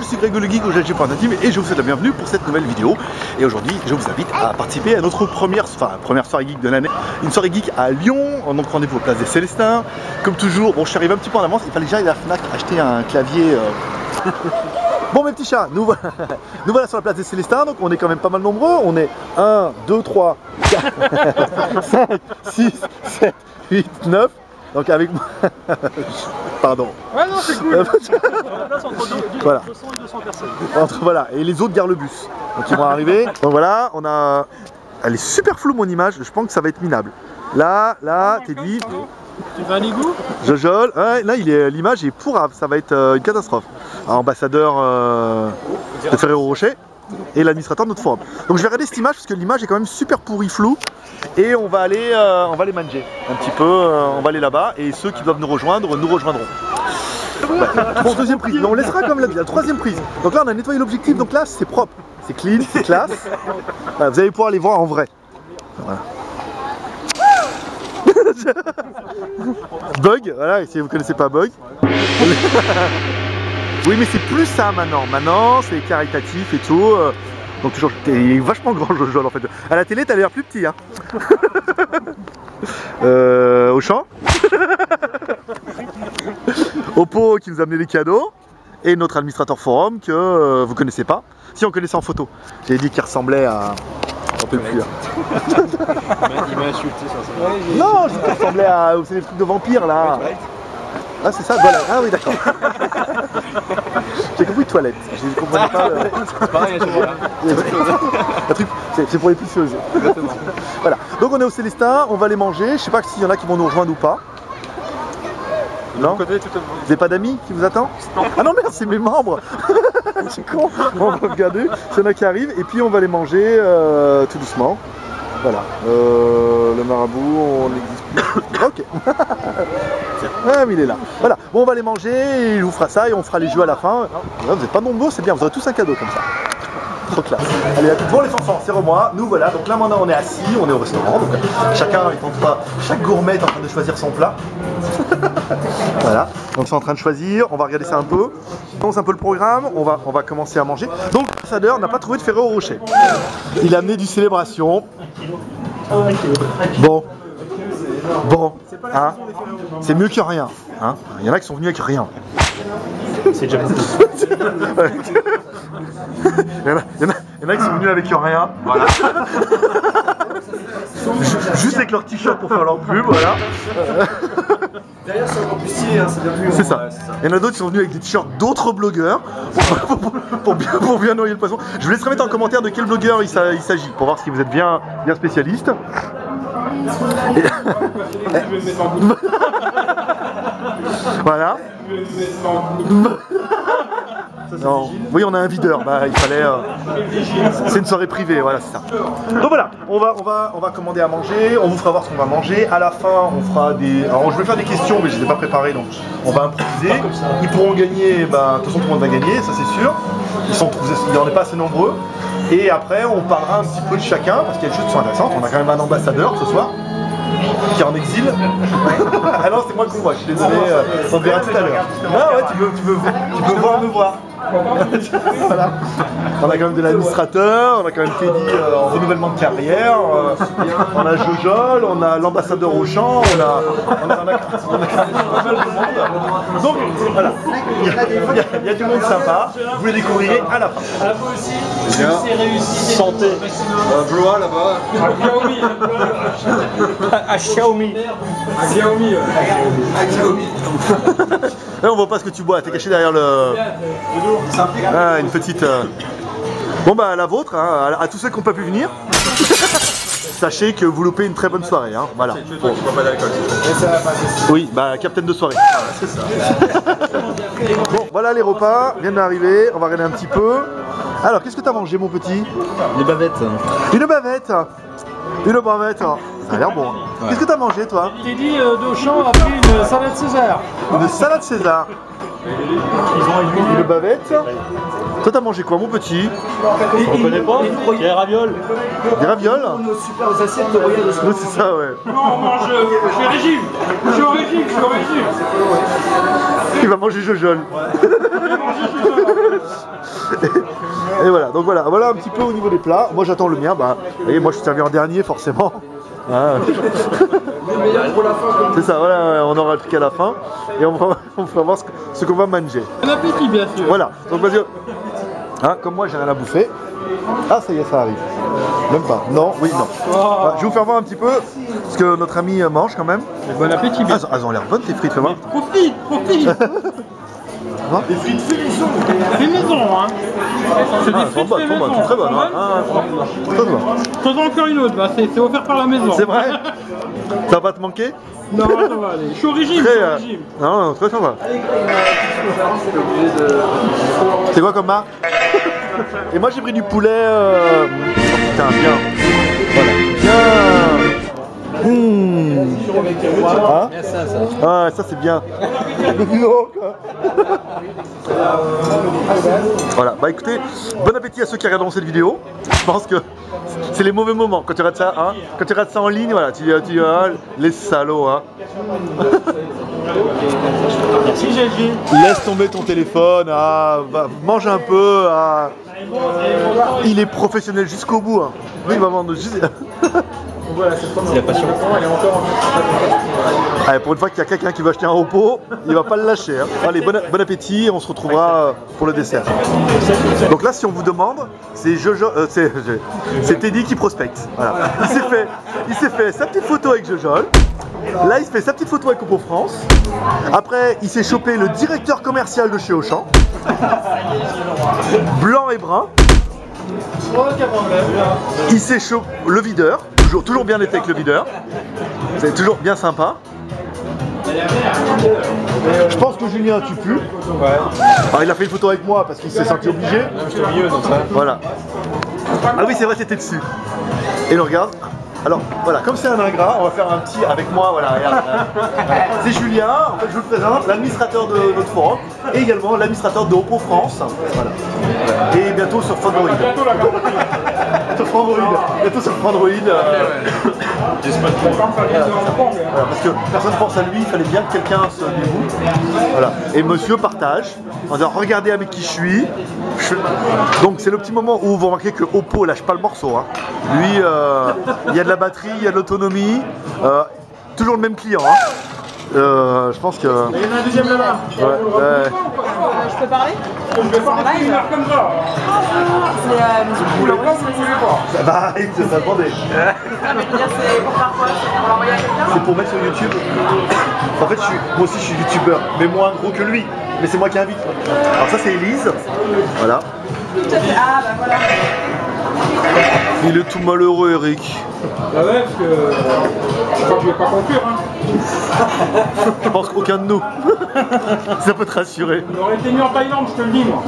Je suis Grégo le Geek au GLG.com et je vous souhaite la bienvenue pour cette nouvelle vidéo. Et aujourd'hui, je vous invite à participer à notre première soirée geek de l'année. Une soirée geek à Lyon, donc rendez-vous aux places des Célestins. Comme toujours, bon, je suis arrivé un petit peu en avance, il fallait déjà aller à la FNAC acheter un clavier. Bon mes petits chats, nous voilà sur la place des Célestins, donc on est quand même pas mal nombreux, on est 1, 2, 3, 4, 5, 6, 7, 8, 9, donc avec moi, pardon. Ouais non c'est cool, on place entre 200 et 200 personnes. Voilà, et les autres garent le bus, donc ils vont arriver. Donc voilà, on a, elle est super floue mon image, je pense que ça va être minable. Là, t'es dit... Tu fais un égout ? Jojol, ouais, là l'image est pourrave, ça va être une catastrophe. Alors, ambassadeur de Ferrero Rocher et l'administrateur de notre forum. Donc je vais regarder cette image parce que l'image est quand même super pourrie, floue. Et on va aller manger un petit peu, on va aller là-bas et ceux qui doivent nous rejoindre, nous rejoindront. Ouais. Bon, deuxième prise, non, on laissera comme la troisième prise. Donc là on a nettoyé l'objectif, donc là c'est propre, c'est clean, c'est classe. Voilà, vous allez pouvoir les voir en vrai. Voilà. Bug, voilà, si vous connaissez pas Bug. Oui mais c'est plus ça maintenant, c'est caritatif et tout. Donc toujours, t'es vachement grand Jojol en fait. À la télé t'as l'air plus petit hein. Auchan. Oppo qui nous a amené les cadeaux. Et notre administrateur forum que vous connaissez pas. Si on connaissait en photo, j'ai dit qu'il ressemblait à... Plus, hein. Il m'a insulté sur ça. Ouais, non, je ressemblais à... C'est des trucs de vampires là. Ah c'est ça, voilà. Ah oui d'accord. J'ai compris toilette. Je ne comprenais pas le... C'est pareil, c'est pour les pousseuses. Voilà. Donc on est au Célestin, on va aller manger. Je sais pas s'il y en a qui vont nous rejoindre ou pas. Non, vous n'avez pas d'amis qui vous attendent? Ah non merde, c'est mes membres. C'est con. On va regarder s'il y en a qui arrivent et puis on va les manger tout doucement. Voilà. Le marabout, on n'existe plus. Ok. Ah mais il est là. Voilà. Bon on va les manger, et il vous fera ça et on fera les jeux à la fin. Là, vous n'êtes pas nombreux, c'est bien, vous aurez tous un cadeau comme ça. Trop classe. Allez à tout. Bon les enfants, c'est Romain, nous voilà, donc là maintenant on est assis, on est au restaurant, donc chacun est en train, chaque gourmet est en train de choisir son plat. Voilà, donc c'est en train de choisir, on va regarder ça un peu. Donc c'est un peu le programme, on va commencer à manger. Donc l'ambassadeur n'a pas trouvé de Ferrero Rocher. Il a amené du Célébration. Bon. Bon, hein, c'est mieux que rien. Hein. Il y en a qui sont venus avec rien. C'est déjà il y en a qui sont venus avec rien. Voilà. Juste avec leur t-shirt pour faire leur pub, voilà. Derrière c'est encore plus stylé, hein, c'est ça. Il y en a d'autres qui sont venus avec des t-shirts d'autres blogueurs pour bien noyer le poisson. Je vous laisserai mettre en commentaire de quel blogueur il s'agit pour voir si vous êtes bien spécialiste. Et... Voilà. Non. Oui, on a un videur. Bah, il fallait. C'est une soirée privée, voilà, c'est ça. Donc voilà, on va commander à manger. On vous fera voir ce qu'on va manger. À la fin, on fera des. Alors, je vais faire des questions, mais je les ai pas préparées, donc on va improviser. Ils pourront gagner. Bah, de toute façon, tout le monde va gagner, ça c'est sûr. Il n'en est pas assez nombreux. Et après, on parlera un petit peu de chacun parce qu'il y a des choses qui sont intéressantes. On a quand même un ambassadeur ce soir. Qui est en exil. Ah non, c'est moi qu'on voit, je suis désolé, on verra tout à l'heure. Ah ouais, tu peux voir, me voir. Voilà. On a quand même de l'administrateur, on a quand même Teddy en renouvellement de carrière, on a Jojol, on a l'ambassadeur Auchan, on a mal de monde. Donc voilà, il y a du monde sympa, vous les découvrirez à la fin. À vous aussi, c'est réussi. Santé. Un Blois là-bas. À Xiaomi. Là on voit pas ce que tu bois, t'es caché derrière le... Ah, une petite... Bon bah la vôtre, hein, à tous ceux qui n'ont pas pu venir. Sachez que vous loupez une très bonne soirée, hein, voilà. Bon. Oui, bah capitaine de soirée. Bon, voilà les repas, viennent d'arriver, on va regarder un petit peu. Alors, qu'est-ce que t'as mangé mon petit? Des bavettes. Une bavette. Une bavette. Ça a l'air bon. Ouais. Qu'est-ce que t'as mangé toi? Teddy d'Auchan a pris une salade César. Une salade César. Une bavette. Toi t'as mangé quoi mon petit? On connaît pas. Des ravioles. Des ravioles. Nos super assiettes de royaume. Oui c'est ça ouais. Non on mange. Je suis au régime. Il va manger Jojol. Ouais. Et voilà, donc voilà, voilà un petit peu au niveau des plats. Moi j'attends le mien, bah, vous voyez, moi je suis servi en dernier forcément. Ah. C'est ça, voilà, on aura le truc à la fin. Et on va voir ce qu'on va manger. Bon appétit bien sûr. Voilà, donc parce que hein, comme moi j'ai rien à bouffer. Ah ça y est, ça arrive. Même pas, non, oui, non. Bah, je vais vous faire voir un petit peu ce que notre ami mange quand même. Bon appétit bien. Ah, elles ont l'air bonnes tes frites, fais voir. Profite, profite. Des frites fait maison. Fait maison, hein. C'est des frites fait maison. C'est très bonne, hein. Faisons encore une autre, c'est offert par la maison. C'est vrai. Ça va pas te manquer? Non, ça va aller. Je suis au régime. Non, très sympa. C'est quoi comme marque? Et moi j'ai pris du poulet. Putain, bien. Voilà. Bien. Ah, ah ça c'est bien. Non quoi. Voilà, bah écoutez, bon appétit à ceux qui regarderont cette vidéo. Je pense que c'est les mauvais moments quand tu regardes ça, hein. Quand tu regardes ça en ligne, voilà, tu ah, les salauds, hein. Merci Gégé. Laisse tomber ton téléphone, ah, bah, mange un peu, ah. Il est professionnel jusqu'au bout, hein. Lui il va vendre juste... C'est la passion. Allez, pour une fois qu'il y a quelqu'un qui veut acheter un repos, il va pas le lâcher, hein. Allez, bon appétit, on se retrouvera pour le dessert. Donc là, si on vous demande, c'est Jojo, c'est Teddy qui prospecte. Voilà. Il s'est fait sa petite photo avec Jojol. Là, il se fait sa petite photo avec Oppo France. Après, il s'est chopé le directeur commercial de chez Auchan. Blanc et brun. Il s'est chopé le videur. Toujours bien été avec le videur, c'est toujours bien sympa. Je pense que Julien, tu pues. Ah, il a fait une photo avec moi parce qu'il s'est senti obligé. Voilà. Ah oui, c'est vrai, c'était dessus. Et le regarde. Alors voilà, comme c'est un ingrat, on va faire un petit avec moi, voilà, regarde. C'est Julien, en fait je vous le présente, l'administrateur de notre forum, et également l'administrateur de Oppo France, voilà. Et bientôt sur Fandroid. Bientôt sur Fandroid. Voilà, parce que personne ne pense à lui, il fallait bien que quelqu'un se dévoue. Voilà. Et monsieur partage, en disant regardez avec qui je suis. Donc c'est le petit moment où vous remarquez que Oppo lâche pas le morceau, hein. Lui, il y a de la batterie, il y a de l'autonomie, toujours le même client, hein. Je pense que... Il y en a un deuxième là-bas. Ouais, ouais. Je peux parler? Je vais parler une heure comme ça. C'est la musique pour le voulez pas. Ça va, arrête, ça va demander. C'est pour faire quoi? C'est pour l'envoyer à quelqu'un? C'est pour mettre sur YouTube. En fait, moi aussi je suis youtubeur, mais moins gros que lui. Mais c'est moi qui invite. Alors ça c'est Elise. Voilà. Ah bah voilà. Il est tout malheureux, Eric. Ah ouais, parce que je crois que je vais pas conclure, hein. Je pense qu'aucun de nous. Ça peut te rassurer. On aurait été mieux en Thaïlande, je te le dis, moi.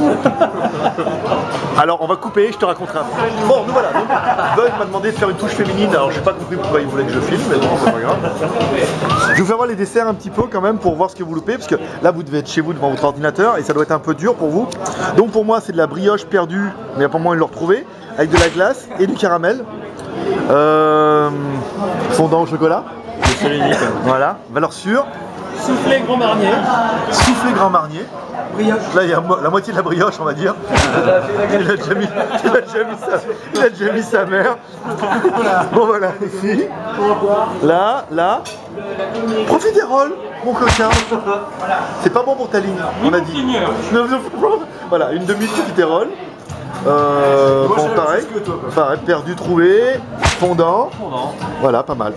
Alors, on va couper, je te raconterai un peu. Bon, nous voilà. Bug m'a demandé de faire une touche féminine. Alors, j'ai pas compris pourquoi il voulait que je filme, mais bon, c'est pas grave. Je vais vous faire voir les desserts un petit peu quand même pour voir ce que vous loupez, parce que là, vous devez être chez vous devant votre ordinateur et ça doit être un peu dur pour vous. Donc, pour moi, c'est de la brioche perdue, mais il n'y a pas moyen de le retrouver, avec de la glace et du caramel. Fondant au chocolat. Voilà, valeur sûre. Soufflé Grand Marnier. Soufflé Grand Marnier. Brioche. Là, il y a la moitié de la brioche, on va dire. Il a déjà mis sa mère. Bon, voilà, ici. Là, là. Profiterole, mon coquin. C'est pas bon pour ta ligne, on a dit. Voilà, une demi-profiterole. Bon, pareil, perdu, trouvé, fondant, voilà, pas mal.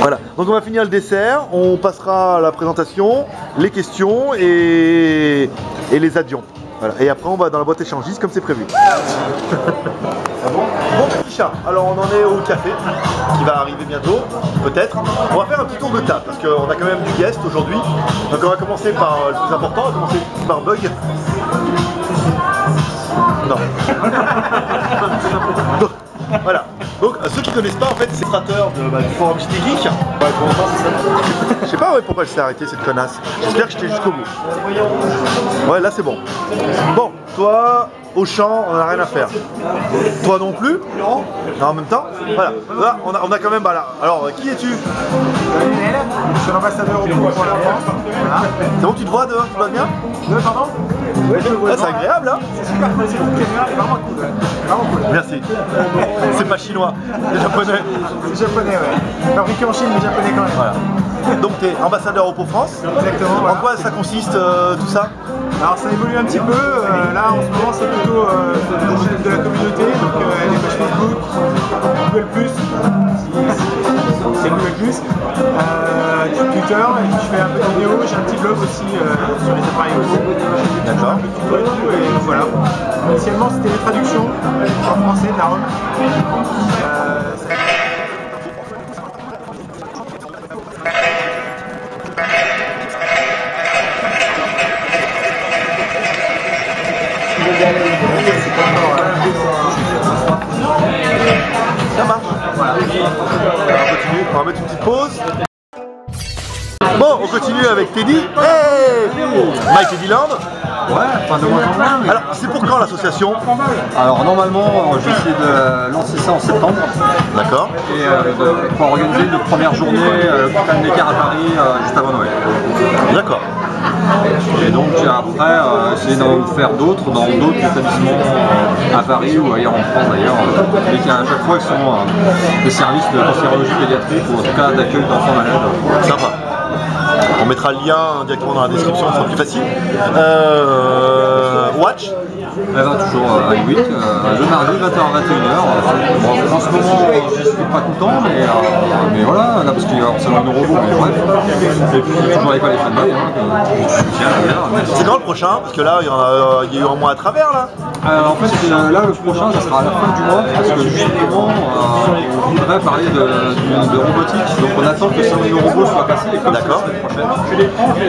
Voilà, donc on va finir le dessert, on passera à la présentation, les questions et les addions. Voilà. Et après on va dans la boîte échangiste comme c'est prévu. Bon petit chat, alors on en est au café qui va arriver bientôt, peut-être. On va faire un petit tour de table parce qu'on a quand même du guest aujourd'hui. Donc on va commencer par le plus important, on va commencer par Bug. Non. Donc, voilà. Donc ceux qui ne connaissent pas, en fait, c'est l'administrateur du forum Cité Geek. Je sais pas ouais, pourquoi je t'ai arrêté cette connasse. J'espère que j'étais jusqu'au bout. Ouais, là c'est bon. Bon, toi, Auchan, on n'a rien à faire. Toi non plus. Non. En même temps. Voilà. Là, on a quand même. Voilà. Alors, qui es-tu? Je suis l'ambassadeur au pour la France. Voilà. C'est bon, tu te vois dehors? Tu vas bien? Oui, pardon. Oui, je vois. Ah, c'est agréable, hein. C'est super facile. C'est vraiment cool. Vraiment cool. Merci. C'est pas chinois. C'est japonais. C'est japonais, ouais. Fabriqué en Chine, mais japonais quand même. Voilà. Donc tu es ambassadeur Oppo France. Exactement. Voilà. En quoi ça consiste tout ça? Alors ça évolue un petit peu, là en ce moment c'est plutôt de la communauté, donc les pages Facebook, Google+, c'est Google+, Twitter, et je fais un peu de vidéo, j'ai un petit blog aussi sur les appareils Oppo. D'accord. Et voilà. Initialement c'était les traductions en français de la ROM. Ça marche. Voilà. On va mettre une petite pause. Bon, on continue avec Teddy. Hey, Mike Teddy Land. Ouais, enfin de moins en moins. Mais... Alors, c'est pour quand l'association? Alors, normalement, je vais essayer de lancer ça en septembre. D'accord. Et pour organiser une première journée, Putain de l'écart à Paris, juste avant Noël. D'accord. Et donc après, essayer d'en faire d'autres dans d'autres établissements à Paris ou ailleurs en France d'ailleurs. Et qu'à chaque fois, ce sont des services de cancérologie pédiatrique ou en tout cas d'accueil d'enfants malades. Sympa. On mettra le lien directement dans la description, ce sera plus facile. Watch. Toujours à 8, le mardi 20h-21h. Bon, en ce moment, je suis pas content, mais voilà, là, parce qu'il va falloir nos robots, mais bref. Et puis, toujours avec les FNAC, hein. C'est quand le prochain? Parce que là, il y a eu un mois à travers, là. En fait, là, le prochain, ça sera à la fin du mois, parce que justement, on voudrait parler de robotique. Donc, on attend que ça, nos robots soient passés. D'accord.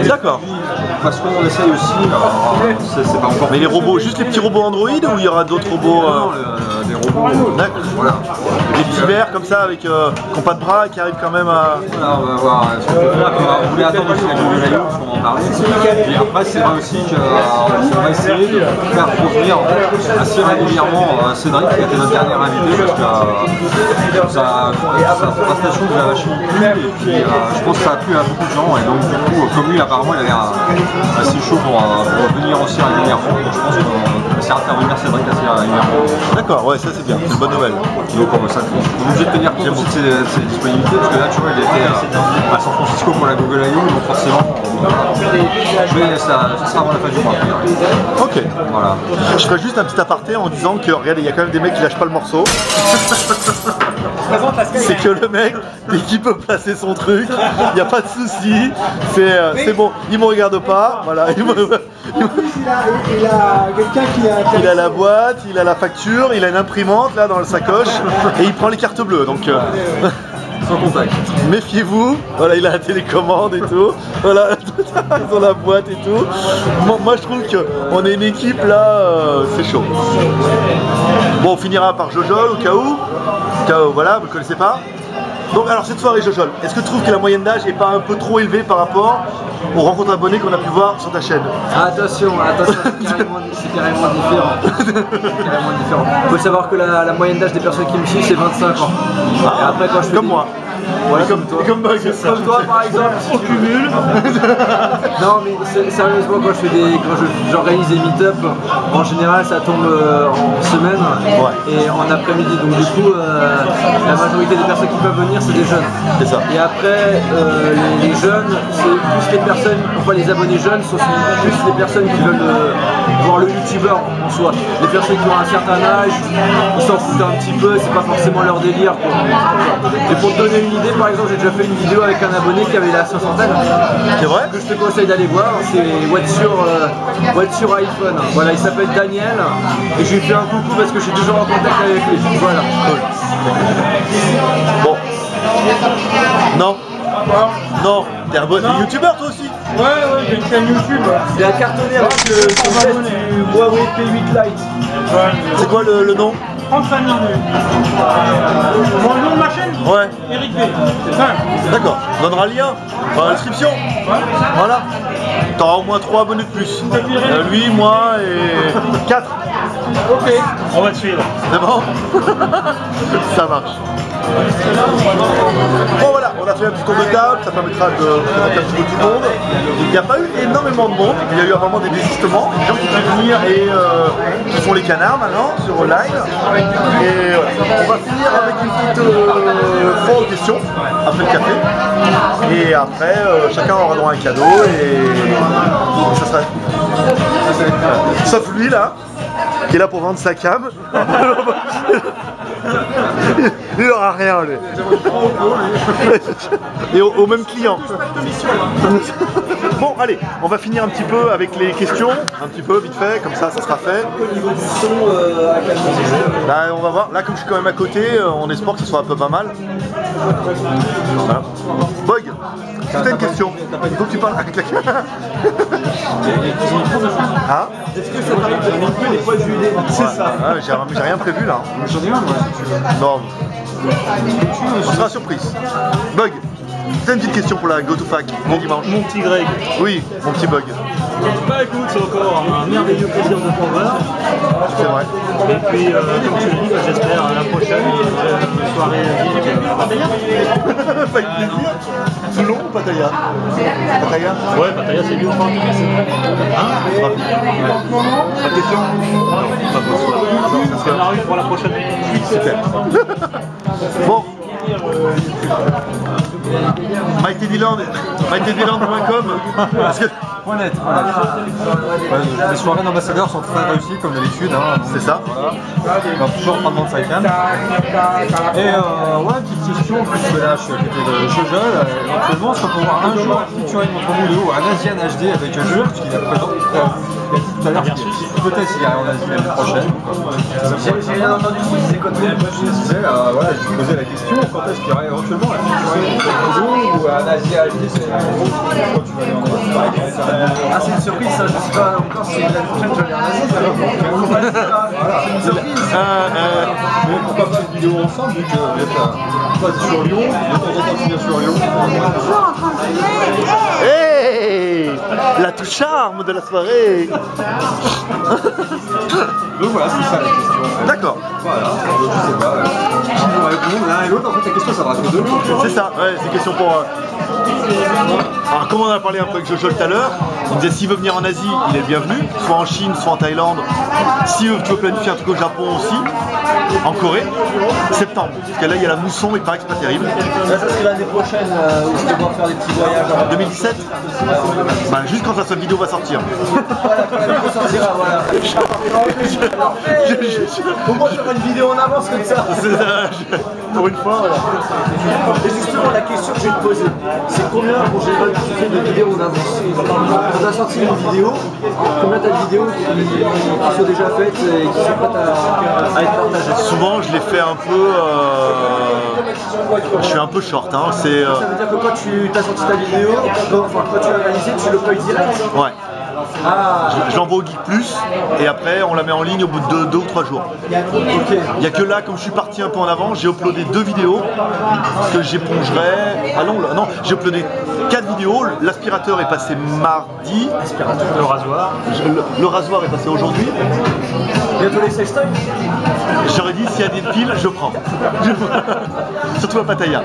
D'accord. Parce qu'on essaye aussi, c'est pas encore. Mais les robots, juste les petits robots Android ou il y aura d'autres robots? Non, des robots. D'accord. Voilà. Des petits verres comme ça avec qui n'ont pas de bras et qui arrivent quand même à. Voilà, on va voir. On voulait attendre aussi la nouvelle vidéo, parce qu'on en parlait. Et après, c'est vrai aussi qu'on va essayer de faire revenir assez régulièrement Cédric, qui était notre dernier invité, parce que sa prestation de la chimie plu, et puis je pense que ça a plu à beaucoup de gens. Et donc, du coup, comme lui, apparemment, il a l'air assez chaud pour venir aussi régulièrement. Donc, je pense qu'on essaiera de faire venir Cédric assez régulièrement. D'accord, ouais, ça c'est bien, c'est une bonne nouvelle. Donc, on est obligé de tenir compte aussi de ses disponibilités, parce que là, tu vois, il était à San Francisco pour la Google I.O., donc forcément, mais ça sera avant la fin du mois. Ok, voilà. Je ferai juste un petit aparté en disant que, regardez, il y a quand même des mecs qui lâchent pas le morceau. C'est que le mec, dès qu'il peut placer son truc, il n'y a pas de souci. C'est bon, il me regarde pas. Voilà. En plus, il a quelqu'un qui a... Il a la boîte, il a la facture, il a une imprimante là dans la sacoche et il prend les cartes bleues. Donc, sans contact. Méfiez-vous, voilà, il a la télécommande et tout, voilà, ils ont la boîte et tout. Moi je trouve qu'on est une équipe là, c'est chaud. Bon, on finira par Jojol au cas où, voilà, vous ne connaissez pas. Donc alors cette soirée Jojol, est-ce que tu trouves que la moyenne d'âge n'est pas un peu trop élevée par rapport aux rencontres abonnées qu'on a pu voir sur ta chaîne? Attention, attention, c'est carrément différent. Il faut savoir que la moyenne d'âge des personnes qui me suivent c'est 25 ans. Ah, et après, quand je comme moi. Voilà, comme toi par exemple, on cumule. Non mais sérieusement quand j'organise des meet-up, en général ça tombe en semaine et en après-midi. Donc du coup la majorité des personnes qui peuvent venir c'est des jeunes. C'est ça. Et après les jeunes, c'est plus les personnes, enfin les abonnés jeunes sont plus les personnes qui veulent voir le youtubeur en soi. Les personnes qui ont un certain âge, ils s'en foutent un petit peu, c'est pas forcément leur délire quoi. Et pour te donner une idée, par exemple, j'ai déjà fait une vidéo avec un abonné qui avait la soixantaine. C'est vrai? Que je te conseille d'aller voir, c'est What's Your iPhone. Voilà, il s'appelle Daniel et je lui fais un coucou parce que je suis toujours en contact avec lui. Voilà. Cool. Bon. Non. Non, t'es un bon youtubeur toi aussi? Ouais, ouais, j'ai une chaîne YouTube. Il a cartonné avec son test du Huawei P8 Lite. C'est quoi le nom? Le nom de ma chaîne? Ouais. Eric B. C'est simple. D'accord, on donnera le lien dans la description. Ouais. Voilà. T'auras au moins 3 abonnés de plus. Lui, moi et 4. Ok. On va te suivre. C'est bon. Ça marche. Bon voilà, on a fait un petit tour de table, ça permettra de présenter un petit peu tout le monde. Il n'y a pas eu énormément de monde, il y a eu vraiment des désistements, des gens qui peuvent venir et qui font les canards maintenant sur online. Et on va finir avec une petite fois aux questions, après le café. Et après, chacun aura droit à un cadeau et ça sera... Sauf lui là, qui est là pour vendre sa cam. Il n'aura rien lui. Et au même client. Bon allez, on va finir un petit peu avec les questions, un petit peu vite fait, comme ça ça sera fait. Là on va voir, là comme je suis quand même à côté, on espère que ce soit un peu pas mal. Voilà. Bug, t'as une question, il faut que tu parles avec la caméra. Ah, est-ce que ça t'arrive de manquer les fois juillet? C'est ça. J'ai rien prévu là. J'en ai un, ouais. Non. On sera surprise. Bug, t'as une petite question pour la GoToFac bon dimanche. Mon petit Greg. Oui, mon petit Bug. Bah écoute, c'est encore un merveilleux plaisir de te voir. C'est vrai. Et puis, comme tu le dis, j'espère à la prochaine soirée. Pas de plaisir. Toulon ou Pattaya? Pattaya? Ouais, Pattaya c'est mieux. Hein? Pas de question? Pas possible. Parce qu'on arrive pour la prochaine. Super. Bon. MyTeddyland.com. Parce que... Net, voilà. Les soirées d'ambassadeurs sont très réussies comme d'habitude, hein, c'est ça. Voilà. On va toujours prendre de sa cam. Et ouais, petite question, plus que là je suis à côté de Jojo, éventuellement si on peut voir un jour un featuring entre nous deux ou un Asian HD avec Jojo, parce qu'il a présenté tout à l'heure, peut-être s'il y a en Asie l'année prochaine. J'ai rien entendu, c'est quoi voilà, je me posais la question, quand est-ce qu'il y aurait éventuellement un featuring entre nous ou un Asian HD, c'est quand tu vas aller en Ah, c'est une surprise, ça, je ne sais pas encore si l'année prochaine je vais aller en c'est une surprise. Mais pourquoi pas une vidéo ensemble, vu que vous êtes sur Lyon, vous êtes sur Lyon. Hey, la touche charme de la soirée. Donc voilà, c'est ça la question. D'accord. Voilà, je sais pas. Qui vont répondre l'un et l'autre, en fait, la question, ça va être de l'autre. C'est ça, ouais, c'est question pour... Alors comme on a parlé un peu avec Jojo tout à l'heure, il disait s'il veut venir en Asie, il est le bienvenu, soit en Chine, soit en Thaïlande, si tu veux planifier un truc au Japon aussi, en Corée, septembre, parce que là il y a la mousson mais il paraît que c'est pas terrible. Ça c'est l'année prochaine où je vais devoir faire des petits voyages. 2017 bah, juste quand cette vidéo va sortir. Voilà, quand la vidéo sortira, voilà. Au moins je ferai une vidéo en avance comme ça. Pour une fois, voilà. Et justement la question que je vais te poser, c'est combien pour général tu fais de vidéos en avance? Quand tu as sorti une vidéo, combien t'as de vidéos qui sont déjà faites et qui sont prêtes à être partagées? Souvent je les fais un peu... Je suis un peu short, hein. Ça veut dire que quand tu as sorti ta vidéo, quand tu l'as réalisée, tu le payes direct? Ouais. Ah. Je l'envoie au Geek Plus et après on la met en ligne au bout de 2 ou 3 jours. Okay. Il n'y a que là, comme je suis parti un peu en avant, j'ai uploadé 2 vidéos que j'épongerai. Ah non, non, j'ai uploadé 4 vidéos. L'aspirateur est passé mardi. Le rasoir. Le rasoir est passé aujourd'hui. Bientôt les sextoys. J'aurais dit s'il y a des piles, je prends. Surtout à Pattaya.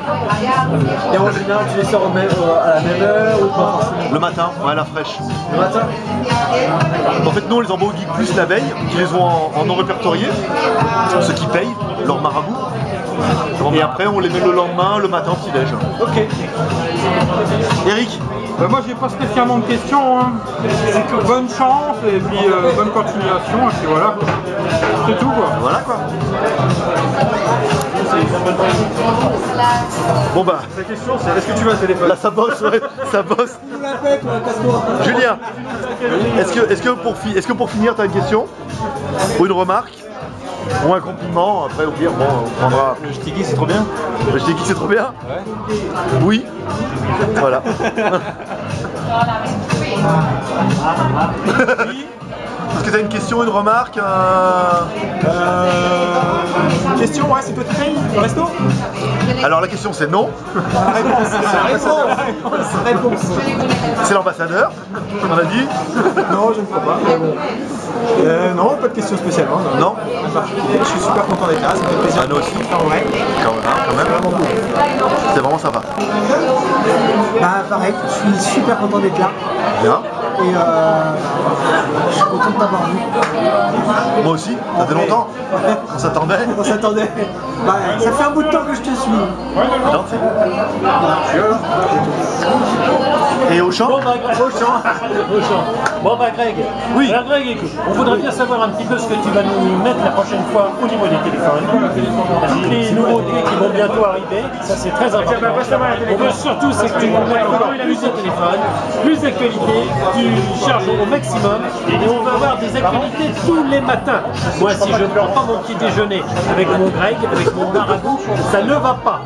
Et en général, tu les sors à la même heure ou pas? Le matin, ouais, la fraîche. Le matin? En fait, nous on les envoie au Geek Plus la veille, qui les ont en non répertorié, ceux qui payent, leur marabout. Et après, on les met le lendemain, le matin, petit-déj. Ok. Eric? Moi, j'ai pas spécialement de questions. Hein. Bonne chance et puis bonne continuation. Et puis voilà. C'est tout quoi. Voilà quoi. Bon bah. La question c'est est-ce que tu vas téléphoner? Là ça bosse, ouais. Ça bosse. Julien, est-ce que pour finir t'as une question? Ou une remarque? Ou un compliment? Après au pire, bon, on prendra. Le Stiggy c'est trop bien. Le Stiggy c'est trop bien. Ouais. Oui. Voilà. Oui. Est-ce que t'as une question, une remarque? Question, ouais, c'est peut-être le resto? Alors la question c'est non. La réponse, c'est l'ambassadeur, on a dit. Non, je ne crois pas. Non, pas de questions spécialement. Non. Je suis super content d'être là, ça fait plaisir. Nous aussi. Ouais. Quand même, vraiment cool. C'est vraiment sympa. Bah pareil, je suis super content d'être là. Bien. Et je suis content de t'avoir vu. Moi aussi, ça fait longtemps. On s'attendait. On s'attendait. Bah, ça fait un bout de temps que je te suis. Non, c'est bon. Et Auchan ? Auchan. Bon bah Greg, oui. Alors Greg, écoute, on voudrait bien savoir un petit peu ce que tu vas nous mettre la prochaine fois au niveau des téléphones. Les nouveautés qui vont bientôt arriver, ça c'est très important. On veut surtout c'est que tu nous mettes encore plus de téléphones, plus d'actualités, tu charges au maximum et on va avoir des actualités tous les matins. Moi si je ne prends pas mon petit déjeuner avec mon Greg, avec mon marabout, ça ne va pas.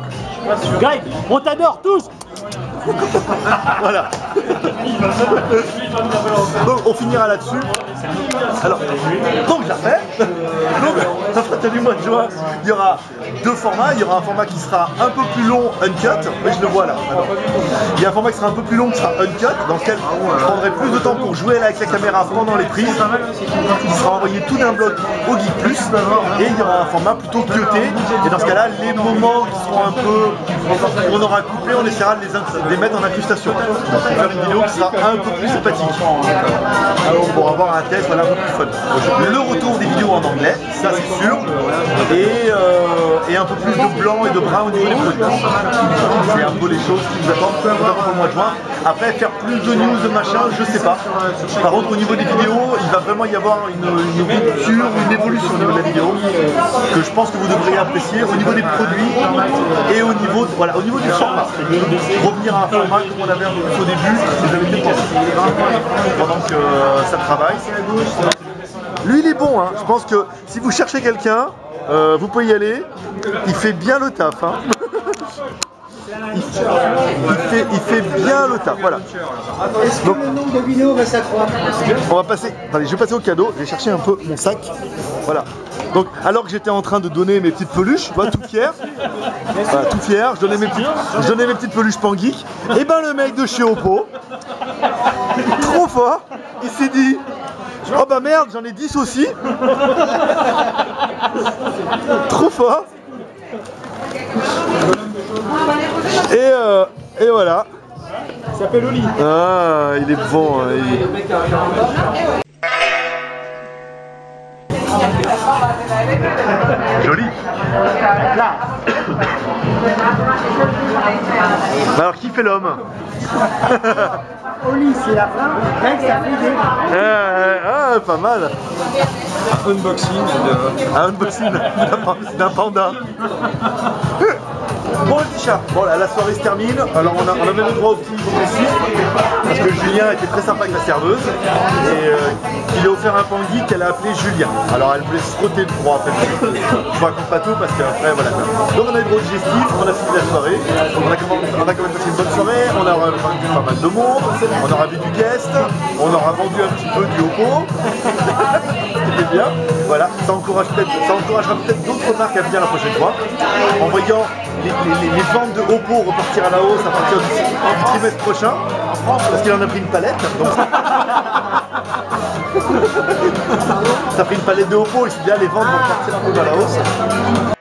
Greg, on t'adore tous. Voilà. Donc on finira là-dessus. Alors, donc j'appelle. Donc à partir du mois de juin, il y aura deux formats. Il y aura un format qui sera un peu plus long, uncut. Oui, je le vois là. Alors, il y a un format qui sera un peu plus long, qui sera uncut, dans lequel je prendrai plus de temps pour jouer avec la caméra pendant les prises. Il sera envoyé tout d'un bloc au Geek Plus. Et il y aura un format plutôt piloté. Et dans ce cas-là, les moments qui seront un peu, on aura coupé, on essaiera de les mettre en incrustation. Donc on va faire une vidéo qui sera un peu plus sympathique. Alors, pour avoir un test, voilà, un peu plus fun. Le retour des vidéos en anglais, ça c'est sûr. Et un peu plus de blanc et de brun au niveau des produits. C'est un peu les choses qui nous attendent pour le mois de juin. Après, faire plus de news, de machin, je sais pas. Par contre, au niveau des vidéos, il va vraiment y avoir une rupture, une évolution au niveau de la vidéo que je pense que vous devriez apprécier au niveau des produits et au niveau, voilà, au niveau du format. Revenir à un format comme on avait au début, j'avais été pensé pendant que ça travaille. Lui il est bon, hein. Je pense que si vous cherchez quelqu'un, vous pouvez y aller, il fait bien le taf. Hein. Il fait bien le taf, voilà. Est-ce que le nombre de vidéos va s'accroître? On va passer, attendez, je vais passer au cadeau, je vais chercher un peu mon sac, voilà. Donc, alors que j'étais en train de donner mes petites peluches, voilà, tout fier, voilà, tout fier, je donnais mes petites peluches Pangeek, et ben le mec de chez Oppo, trop fort, il s'est dit, oh bah merde, j'en ai 10 aussi, trop fort. Et voilà. Il s'appelle Oli. Ah, il est bon. Joli. Là. Alors qui fait l'homme? Oli, c'est la fin. Mec, ça fait des. Ah, pas mal. Un unboxing. Un unboxing d'un panda. Bon le petit chat, bon là, la soirée se termine, alors on a même droit au petit ici, parce que Julien était très sympa avec la serveuse, et il a offert un Pangui qu'elle a appelé Julien. Alors elle voulait se frotter le droit, après. Je vous raconte pas tout parce qu'après voilà. Donc on a eu gros digestif, on a fini la soirée, on a quand même passé une bonne soirée, on aura vu pas mal de monde, on aura vu du guest, on aura vendu un petit peu du Oppo. C'était bien, voilà, ça encouragera peut-être d'autres marques à venir la prochaine fois, en voyant les ventes de Oppo repartir à la hausse à partir du trimestre prochain, parce qu'il en a pris une palette, donc ça a pris une palette de Oppo, et c'est bien, les ventes vont repartir un peu à la hausse.